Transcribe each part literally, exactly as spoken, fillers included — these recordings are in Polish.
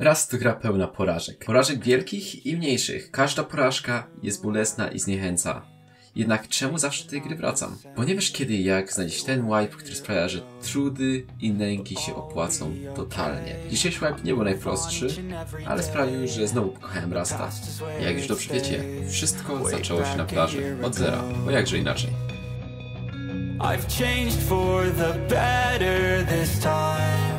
Rust gra pełna porażek. Porażek wielkich i mniejszych. Każda porażka jest bolesna i zniechęca. Jednak czemu zawsze do tej gry wracam? Bo nie wiesz kiedy i jak znajdziesz ten wipe, który sprawia, że trudy i nęki się opłacą totalnie. Dzisiejszy wipe nie był najprostszy, ale sprawił, że znowu pokochałem Rusta. Jak już dobrze wiecie, wszystko zaczęło się na plaży. Od zera, bo jakże inaczej. I've changed for the better this time.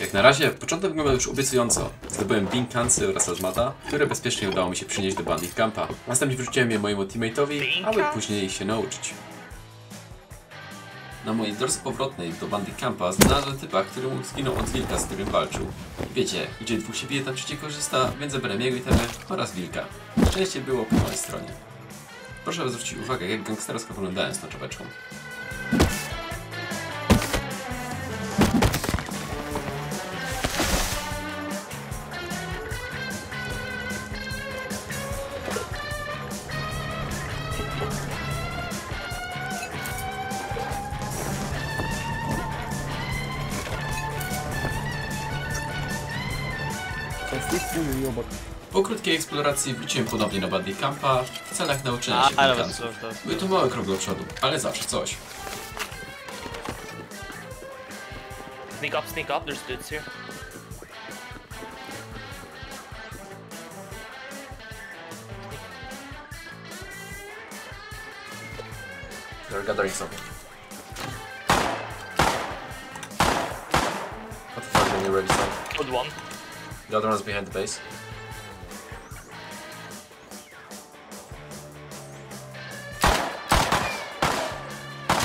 Jak na razie początek wyglądał już obiecująco. Zdobyłem Blink Cancel oraz Azmata, które bezpiecznie udało mi się przynieść do Bandit Campa. Następnie wrzuciłem je mojemu teammate'owi, aby później się nauczyć. Na mojej drodze powrotnej do Bandit Campa znalazłem typa, który zginął od wilka, z którym walczył. I wiecie, gdzie dwóch się bije, tam trzeci korzysta, więc zabrałem jego itemy oraz wilka. Szczęście było po mojej stronie. Proszę zwrócić uwagę, jak gangstersko wyglądałem z tą czapeczką. Po krótkiej eksploracji wróciłem ponownie na Bandit Campa w celach nauczenia się Blinkantów. Był to mały krok do przodu, ale zawsze coś. Sneak up, sneak up, there's dudes here. They're gathering something. What the fuck, are you ready, son? Good one. The other one's behind the base.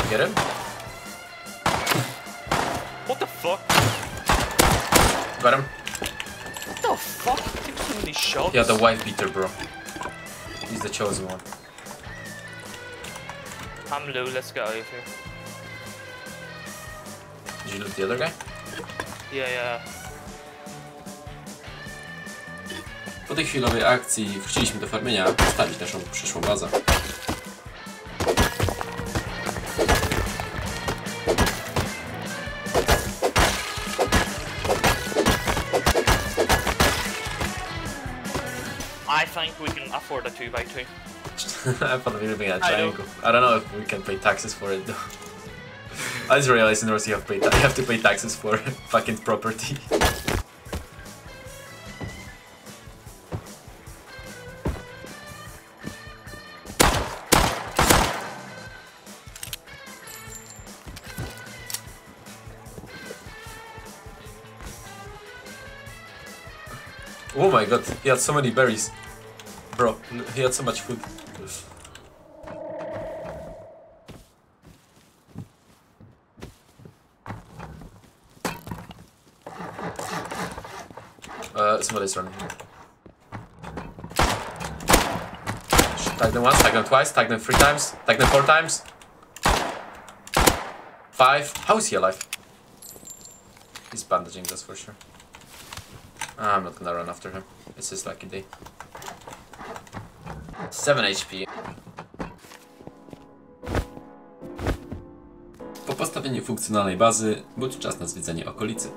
Get him? What the fuck? Got him. What the fuck? Take so many shots. Yeah, the wife beater, bro. He's the chosen one. I'm low, let's get out of here. Did you loot the other guy? Yeah, yeah. Po tej chwilowej akcji wróciliśmy do farmienia, aby postawić naszą przyszłą bazę. I think we can afford a two by two. I thought we were living in a triangle. I don't know if we can pay taxes for it though. I just realized in North Sea you have to pay taxes for fucking property. Oh my god, he had so many berries. Bro, he had so much food. Uh, somebody's running. Tag them once, tag them twice, tag them three times, tag them four times. Five. How is he alive? He's bandaging, that's for sure. I'm not gonna run after him. It's his lucky day. seven H P. Po postawieniu funkcjonalnej bazy był czas na zwiedzenie okolicy.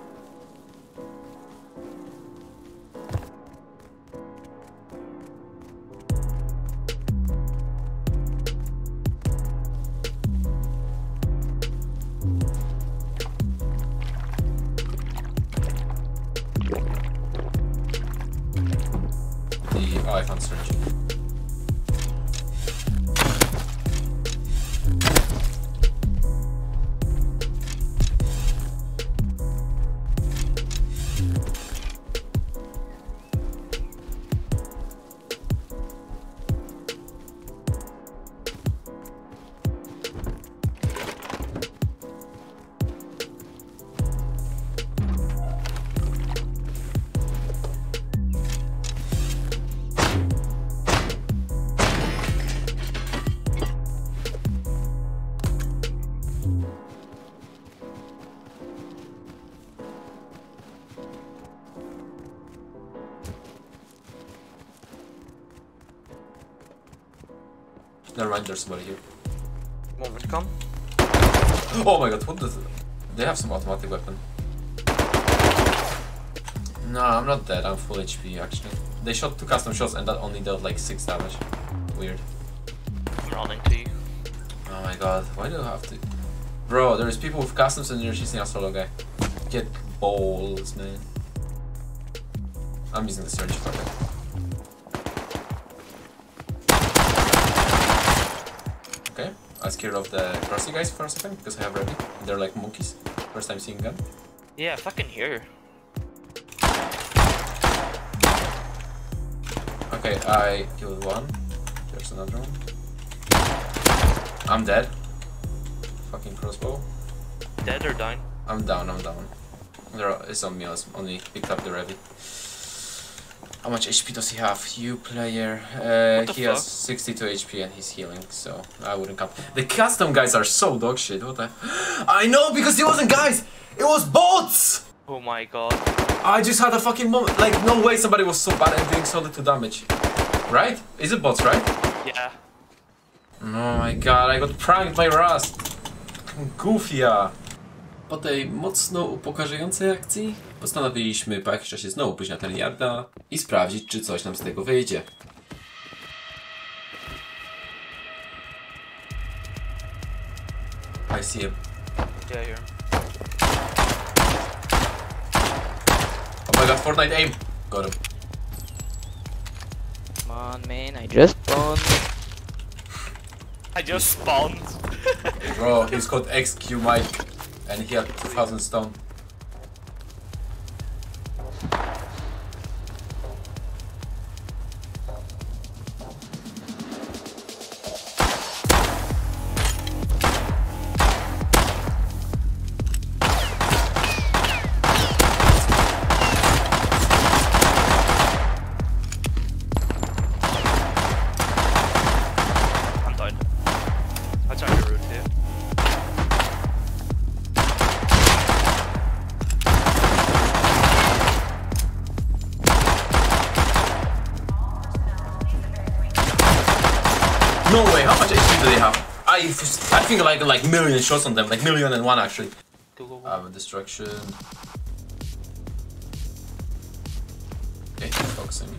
Oh, I found search. Never mind, there's somebody here. One will come. Oh my god, what the? They have some automatic weapon. No, I'm not dead, I'm full H P actually. They shot two custom shots and that only dealt like six damage. Weird. Running to you. Oh my god, why do I have to? Bro, there's people with customs and you're chasing a solo guy. Get balls, man. I'm using the search fucker. Okay, I was scared of the crossy guys for a second because I have ready. They're like monkeys. First time seeing them. Yeah, fucking here. Okay, I killed one. There's another one. I'm dead. Fucking crossbow. Dead or down? I'm down, I'm down. There is on me, I only picked up the ready. How much H P does he have? You player. Uh, he fuck? Has sixty-two H P and he's healing, so I wouldn't count. The custom guys are so dog shit. What the? I know because it wasn't guys, it was bots. Oh my god. I just had a fucking moment. Like no way somebody was so bad at doing so little damage, right? Is it bots, right? Yeah. Oh my god, I got pranked by Rust. Goofia. Po tej mocno upokarzającej akcji postanowiliśmy po jakimś czasie znowu pójść na ten yarda i sprawdzić, czy coś nam z tego wyjdzie. I see him. Yeah, yeah. Oh my god, Fortnite aim! Got him. Come on man, I just spawned. I just spawned. Bro, he's called X Q Mike. And he had two thousand stone. I'm done. I tried to root here. No way, how much H P do they have? I I think like like million shots on them, like million and one actually. I have a destruction. Okay, he's focusing me.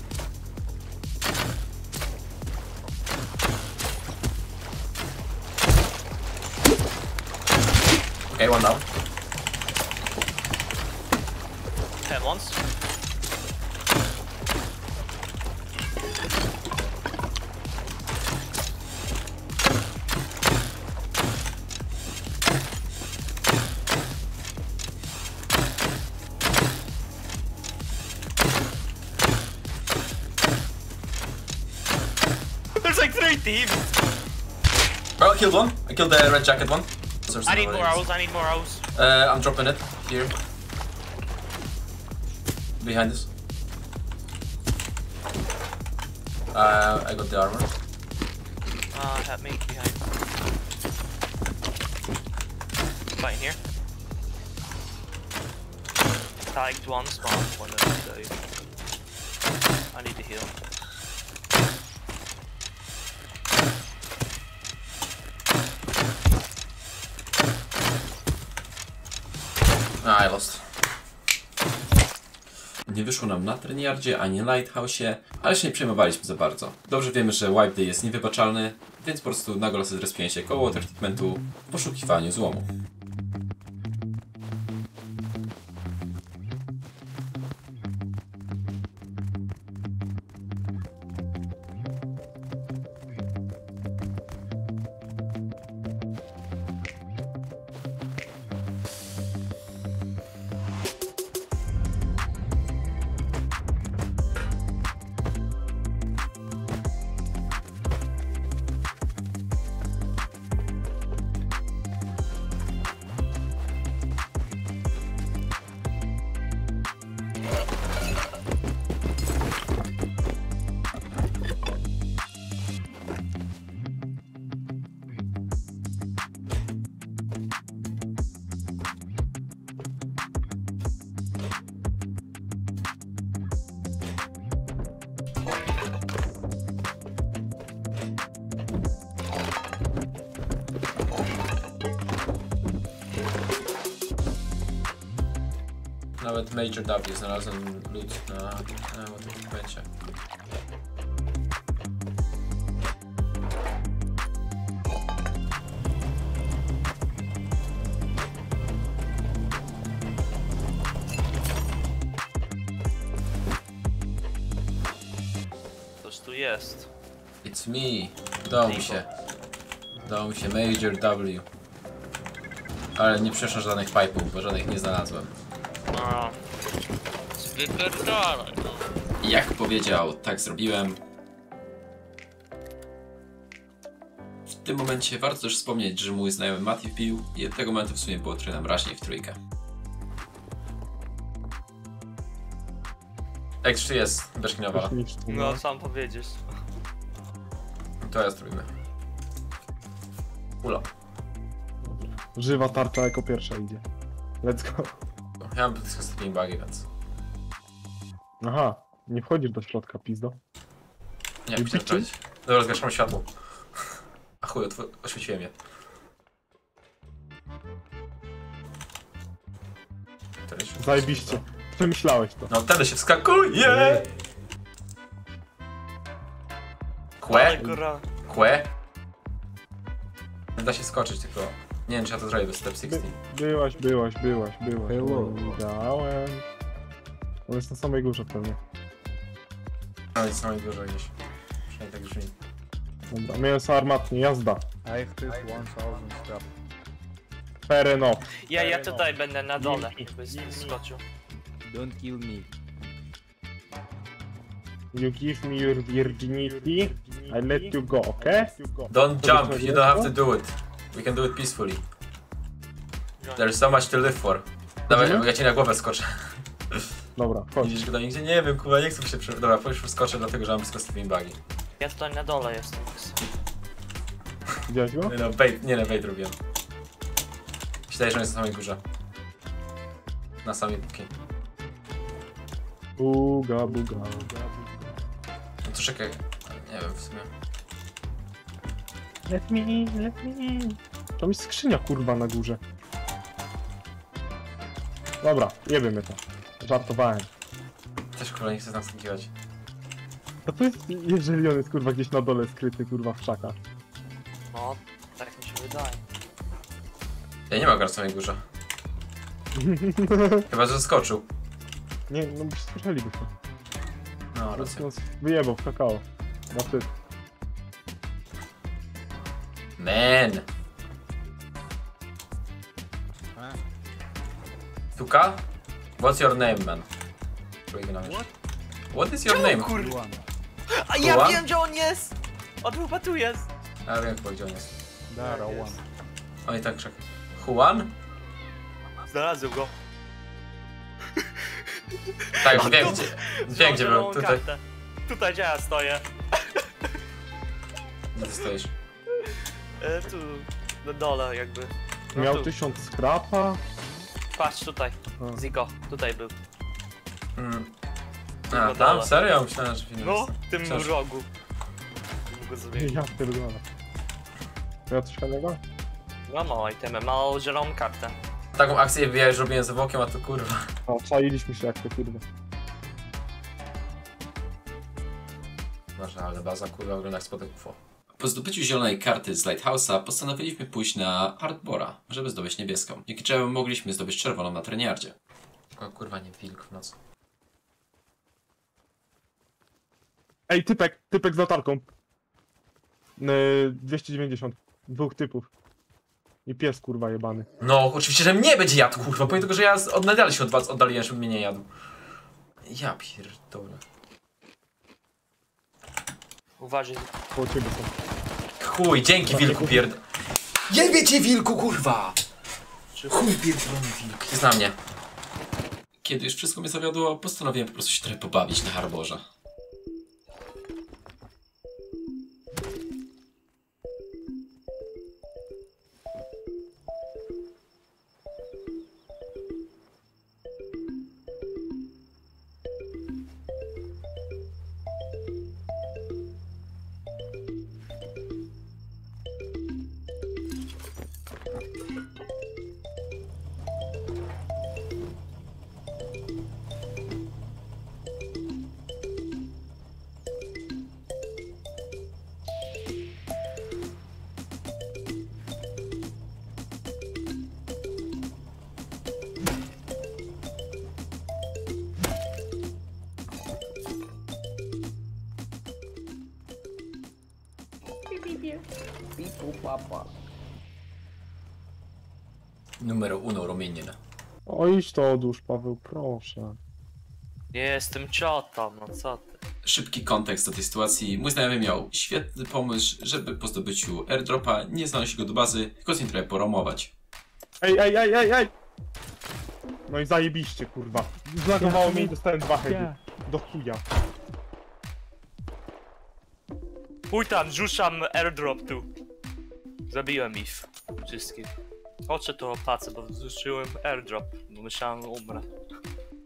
Okay, one down. Ten once. Thieves. Oh, I killed one. I killed the red jacket one. There's I need more arrows, I need more arrows. Uh, I'm dropping it. Here. Behind us. Uh, I got the armor. Ah, uh, help me. Behind. Fighting here. tagged one spawn point out. I need to heal. A, I lost. Nie wyszło nam na Treniardzie, ani Lighthouse'ie, ale się nie przejmowaliśmy za bardzo. Dobrze wiemy, że Wipe Day jest niewybaczalny, więc po prostu na golosy zrespiłem się koło water treatmentu w poszukiwaniu złomu. Nawet Major W znalazłem lód na, na waterpipe. Coś tu jest. It's me. Udało mi się. Udało mi się Major W. Ale nie przeszło żadnych pipe'ów, bo żadnych nie znalazłem. Jak powiedział, tak zrobiłem. W tym momencie warto też wspomnieć, że mój znajomy Matthew pił i od tego momentu w sumie było trenem raźniej w trójkę. X trzy jest bezkinowa. No, sam powiedziesz. To ja zrobimy. Ula. Żywa tarcza jako pierwsza idzie. Let's go. Ja mam tylko z takimi bagi, więc... Aha, nie wchodzisz do środka, pizdo. Nie, muszę wchodzić. Dobra, zgaszam światło. A chuj, oświeciłem je. Zajebiście, wymyślałeś to. No wtedy się wskakuje! Kłe? Kłe? Nie da się skoczyć, tylko... Nie wiem, czy ja to zrobię bez step szesnaście. By, byłaś, byłaś, byłaś, byłaś. Hello. Dałem. On jest na samej górze pewnie. No jest na samej górze gdzieś. Przynajmniej tak brzmi. Dobra, miałem są armatnie, jazda. I have this one thousand step. Fair enough. Ja, ja tutaj będę na dole, jakbyś skoczył. Don't kill me. You give me your virginity, I let you go, okay? Don't jump, you don't have to do it. We can do it peacefully. There's so much to live for. Dawaj, ja ci na głowę skoczę. Dobra, chodź. Idziesz do nigdzie? Nie wiem, kurwa, nie chcę się przy... Dobra, już skoczę, dlatego że mam blisko z tymi bagi. Ja tutaj na dole jestem. Widziałeś go? Nie no, bait, nie no, bait robiłem. Myślałem, że on jest na samej górze. Na samej górze. Buga, buga, buga, buga. No to czekaj, nie wiem w sumie. Let me in, let me in. Tam jest skrzynia kurwa na górze. Dobra, jebiemy to. Żartowałem. Też kurwa nie chcę nas giwać. A to jest, jeżeli on jest kurwa gdzieś na dole skryty kurwa w krzakach. No, tak mi się wydaje. Ja nie mam go na samej górze. Chyba, że zaskoczył. Nie, no byście słyszeliby to. No, racja. Wyjebał w kakao. Na ty. Man! Tuka? What's your name, man? What? What is your Czemu, name? Kur... A ja Tuan? Wiem, gdzie on jest! On chyba tu jest! A ja wiem, gdzie on jest. Dara, one. Oj, tak, czekaj. Juan? Znalazł go. Tak, już wiem, gdzie, wiem, gdzie był. Tutaj. Tutaj, gdzie ja stoję. Gdzie ty stoisz? Tu, na dole jakby. No miał tu. tysiąc skrapa. patrz tutaj. O. Zico, tutaj był. Mm. A, tam? Dole. Serio? Myślałem, że w innym. No, w tym Przecież... rogu. Ja pierdolę. Ja coś fajnego? No, mało itemy, mało zieloną kartę. Taką akcję wyjaś robiłem z Ewokiem, a to kurwa. O, czaliliśmy się jak to kurwa. Masz, ale baza kurwa wygląda jak spodek U F O. Po zdobyciu zielonej karty z Lighthouse'a postanowiliśmy pójść na Hardbora, żeby zdobyć niebieską. Dzięki czemu mogliśmy zdobyć czerwoną na treniardzie. Tylko kurwa nie wilk w nocy. Ej, typek, typek z latarką. Yy, dwieście dziewięćdziesiąt. Dwóch typów. I pies kurwa jebany. No, oczywiście, że mnie będzie jadł kurwa, pomimo tego, że ja od najdalej się od was oddaliłem, żeby mnie nie jadł. Ja pierdolę. Uważaj. Koło ciebie są. Chuj, dzięki wilku pierd... Jebie cię wilku kurwa! Chuj pierdolony wilk, jest na mnie. Kiedy już wszystko mnie zawiodło, postanowiłem po prostu się trochę pobawić na Harborze. Numero uno, Romienin. O, idź to odłóż, Paweł, proszę. Jestem ciotą, no co ty. Szybki kontekst do tej sytuacji. Mój znajomy miał świetny pomysł, żeby po zdobyciu airdropa nie znaleźć go do bazy, tylko z nim trochę poromować. Ej, ej, ej, ej, ej! No i zajebiście, kurwa. Zlagowało mnie i dostałem dwa heady. Do chuja. Chuj tam, rzucam airdrop tu. Zabiłem ich wszystkich. Oczy to opłacę, bo wrzuciłem airdrop, bo myślałem umrę.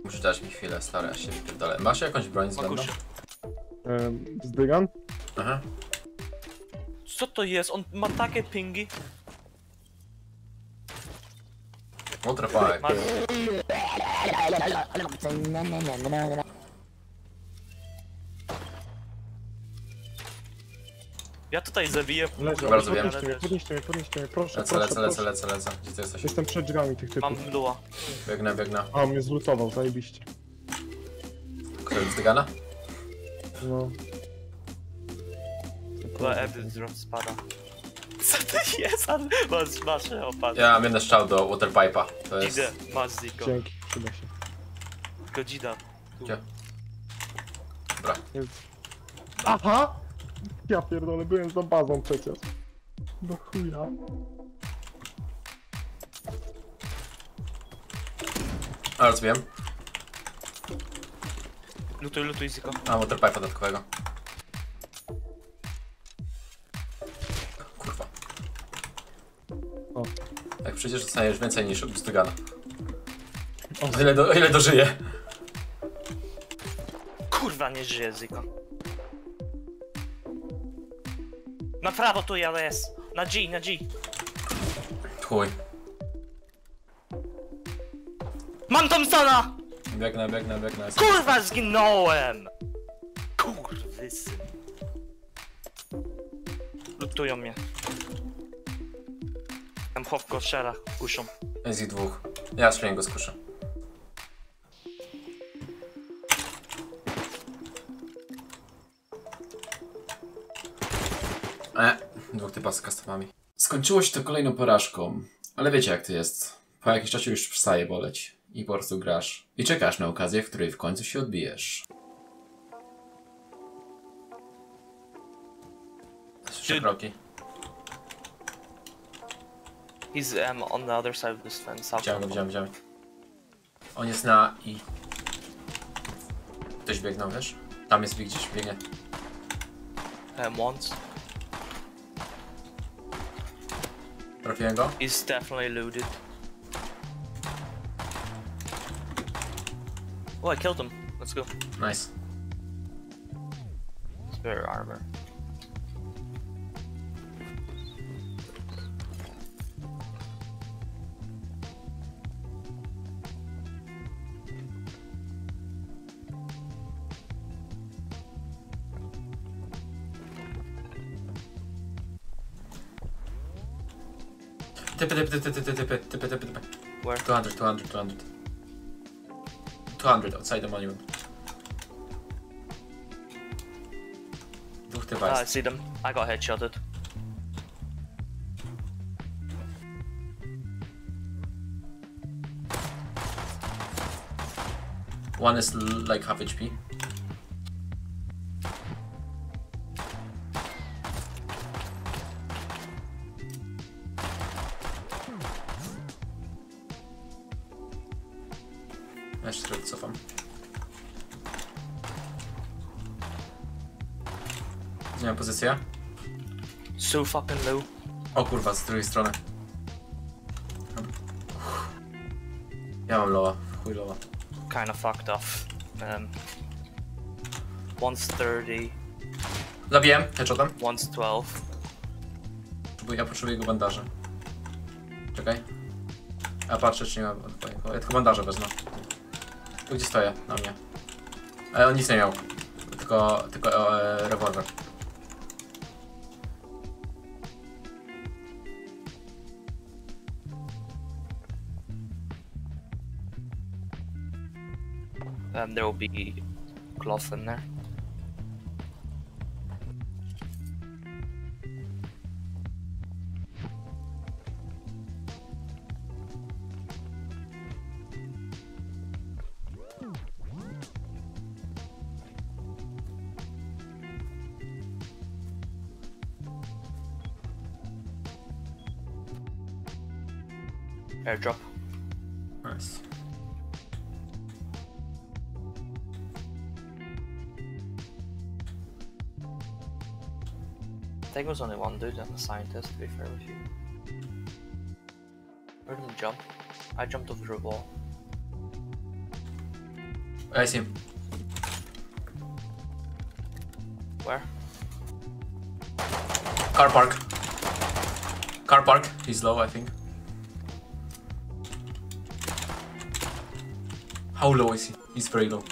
Musisz dać mi chwilę, stary, aż się wypierdolę. Masz jakąś broń zbędną? Ehm, zbygam? Aha. Co to jest? On ma takie pingi? Ultrapaj. Ja tutaj zabiję. Leżę, bardzo wiem. Podnieście mnie, podnieście mnie, proszę. Lecę, proszę, lecę, proszę. lecę, lecę, lecę. Gdzie ty jesteś? Jestem przed drzwiami tych typów. Mam mdła. Biegnę, biegnę. A, mnie zlutował, zajebiście. Kto jest dygana? No. Tylko edit drop spada. Co to jest? Masz, masz, opadł. Ja mam jeden strzał do waterpipe'a. To jest... Idę, masz Zico. Dzięki, przyda się. Tylko dzida. Gdzie? Dobra. Aha! Ja pierdolę, byłem za bazą przecież. Do chuja. A, rozumiem. Lutuj, lutuj, Zico. A, waterpipe dodatkowego. Kurwa. O. Jak przecież dostaniesz więcej niż od Bustogana. O ile, do, ile dożyje. Kurwa, nie żyje, Zico. Na prawo tu jadę jest. Na G, na G. Chuj. Mam Thompsona! Biegnę, biegnę, biegnę. Kurwa, zginąłem! Kurwysy. Lutują mnie. Tam chowko szera, kuszą. Jest ich dwóch. Ja z go skuszę. E, dwóch typa z customami. Skończyło się to kolejną porażką, ale wiecie jak to jest. Po jakimś czasie już przestaje boleć i po prostu grasz. I czekasz na okazję, w której w końcu się odbijesz. Trzy kroki. He's um, on the other side of this fence. Widziałem go, widziałem, widziałem. On jest na I. Ktoś biegnął, wiesz? Tam jest gdzieś, biegnie. Um, once. Trafiłem go. He's definitely looted. Oh, I killed him. Let's go. Nice. Spare armor. Typy, typy, typy, typy, typy, typy, typy, typy. Where? two hundred, two hundred, two hundred. two hundred outside the monument. Dwóch typa jest. I see them. I got headshotted. One is like half H P. Pozycja? So fucking low. O kurwa, z drugiej strony. Uff. Ja mam lowa, chuj lowa. Kinda fucked off. Um, sto trzydzieści. Zabiłem, headshotem. sto dwanaście. Ja potrzebuję jego bandaże. Czekaj. A patrzę, czy nie mam. Ja tylko bandaże wezmę. Tu gdzie stoję, na mnie. Ale on nic nie miał. Tylko, tylko e, rewolwer. Um, there will be cloth in there. Airdrop. Nice. I think it was only one dude and a scientist, to be fair with you. Where did he jump? I jumped over a wall. I see him. Where? Car park. Car park. He's low, I think. How low is he? He's very low.